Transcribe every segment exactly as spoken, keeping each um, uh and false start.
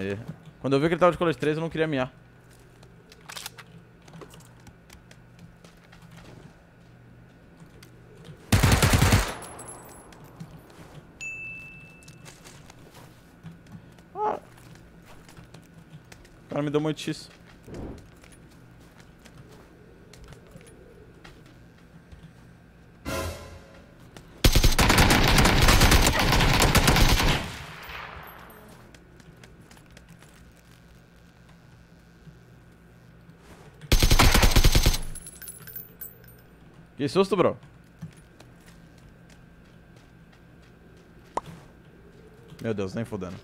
Aí. Quando eu vi que ele tava de colete três, eu não queria miar. Ah. O cara me deu muito X. Que susto, bro. Meu Deus, nem fodendo.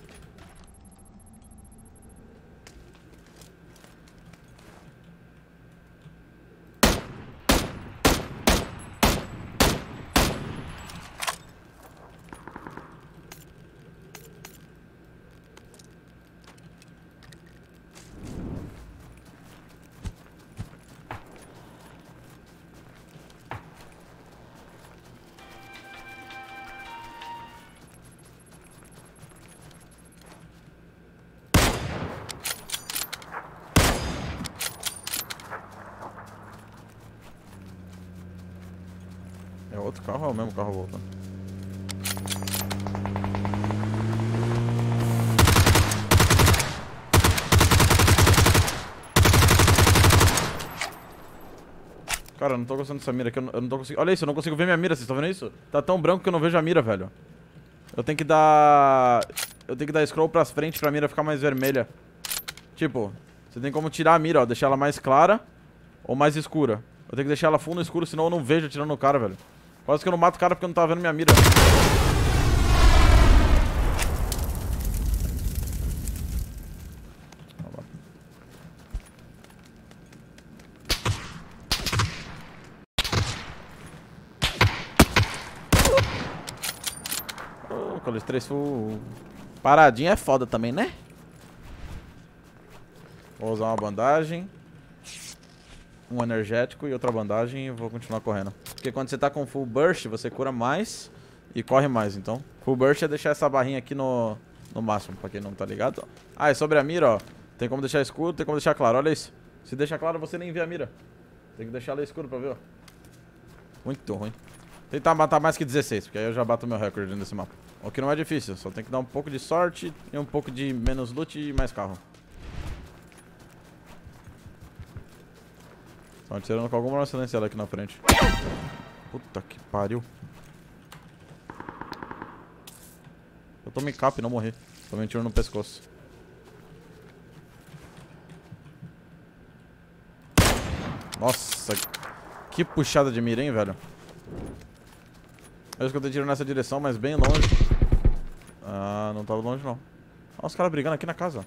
É outro carro ou é o mesmo carro voltando? Cara, eu não tô gostando dessa mira aqui, eu não, eu não tô conseguindo... Olha isso, eu não consigo ver minha mira, vocês estão vendo isso? Tá tão branco que eu não vejo a mira, velho. Eu tenho que dar... Eu tenho que dar scroll pras frente pra mira ficar mais vermelha. Tipo, você tem como tirar a mira, ó, deixar ela mais clara ou mais escura. Eu tenho que deixar ela full no escuro, senão eu não vejo atirando no cara, velho. Quase que eu não mato o cara porque eu não tava vendo minha mira. Oh, colete três full. Paradinha é foda também, né? Vou usar uma bandagem. Um energético e outra bandagem e vou continuar correndo. Porque quando você tá com full burst, você cura mais e corre mais, então. Full burst é deixar essa barrinha aqui no, no máximo, pra quem não tá ligado. Ah, e sobre a mira, ó. Tem como deixar escuro, tem como deixar claro, olha isso. Se deixar claro, você nem vê a mira. Tem que deixar ela escuro pra ver, ó. Muito ruim. Tentar matar mais que dezesseis, porque aí eu já bato meu recorde nesse mapa. O que não é difícil, só tem que dar um pouco de sorte e um pouco de menos loot e mais carro. Estão atirando com alguma silenciada aqui na frente. Puta que pariu. Eu tomei cap e não morri. Tomei um tiro no pescoço. Nossa, que puxada de mira, hein, velho. Eu escutei tiro nessa direção, mas bem longe. Ah, não tava longe, não. Olha os caras brigando aqui na casa.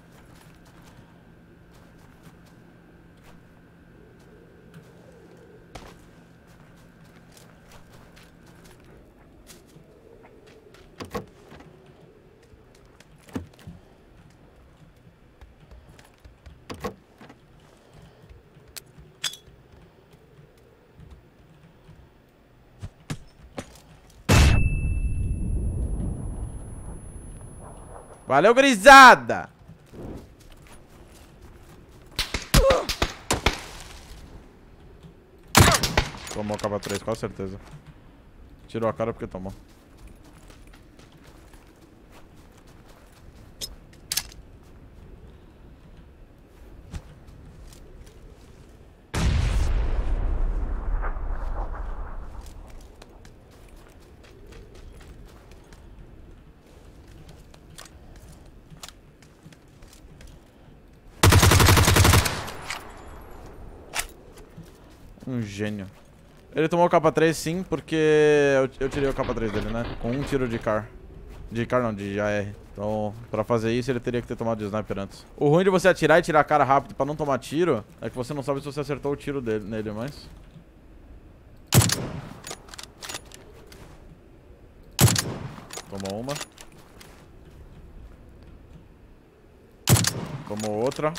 Valeu, grisada! Tomou a capa três, com certeza. Tirou a cara porque tomou. Um gênio. Ele tomou o K três sim, porque eu, eu tirei o K três dele, né? Com um tiro de car. De car não, de A R. Então, pra fazer isso, ele teria que ter tomado de sniper antes. O ruim de você atirar e tirar a cara rápido pra não tomar tiro é que você não sabe se você acertou o tiro dele, nele, mas... Tomou uma. Tomou outra.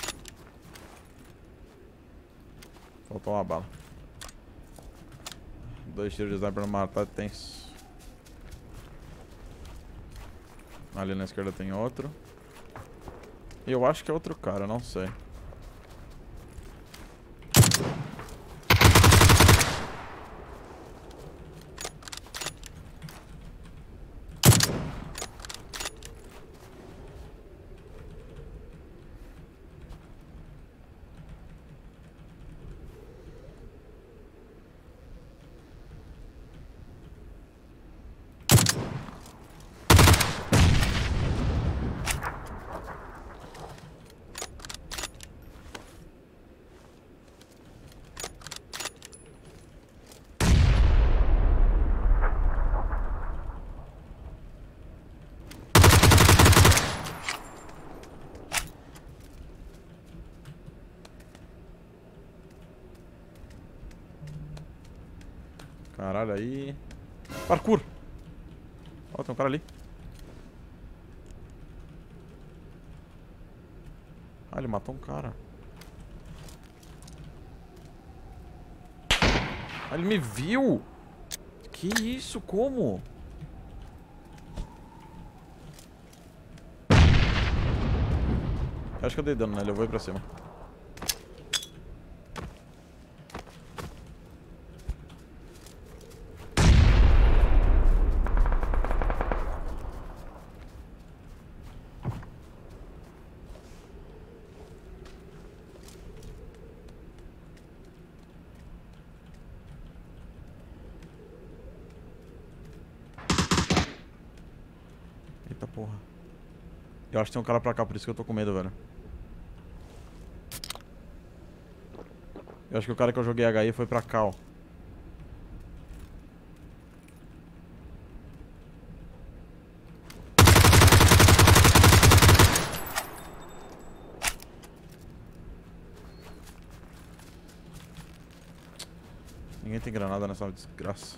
Faltou uma bala. Dois tiros de sniper no matar, tem. Ali na esquerda tem outro. Eu acho que é outro cara, não sei. Caralho, aí. Parkour! Ó, tem um cara ali. Ah, ele matou um cara. Ah, ele me viu! Que isso? Como? Eu acho que eu dei dano nele, eu vou ir pra cima. Porra. Eu acho que tem um cara pra cá, por isso que eu tô com medo, velho. Eu acho que o cara que eu joguei agá i foi pra cá, ó. Ninguém tem granada nessa desgraça.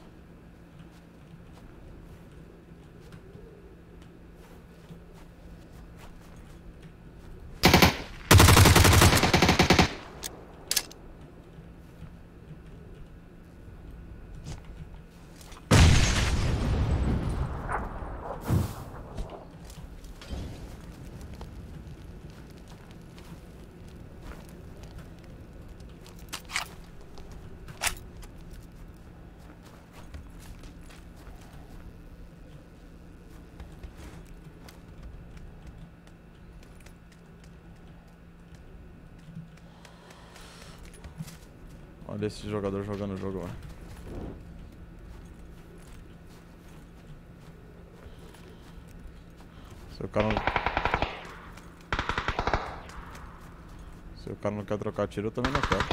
Olha esse jogador jogando o jogo, mano. Se o cara não... Se o cara não quer trocar tiro, eu também não quero.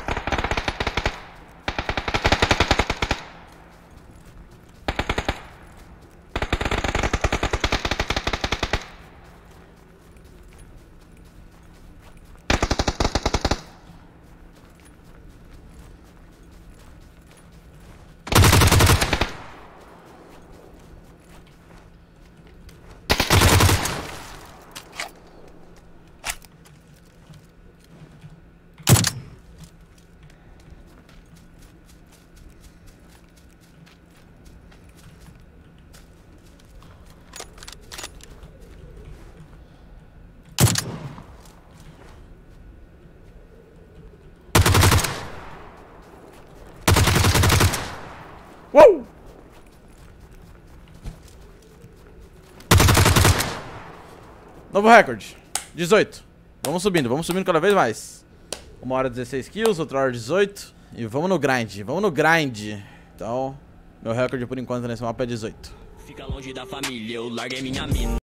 Uou! Novo recorde, dezoito. Vamos subindo, vamos subindo cada vez mais. Uma hora dezesseis kills, outra hora dezoito. E vamos no grind, vamos no grind. Então, meu recorde por enquanto nesse mapa é dezoito. Fica longe da família, eu larguei minha mina.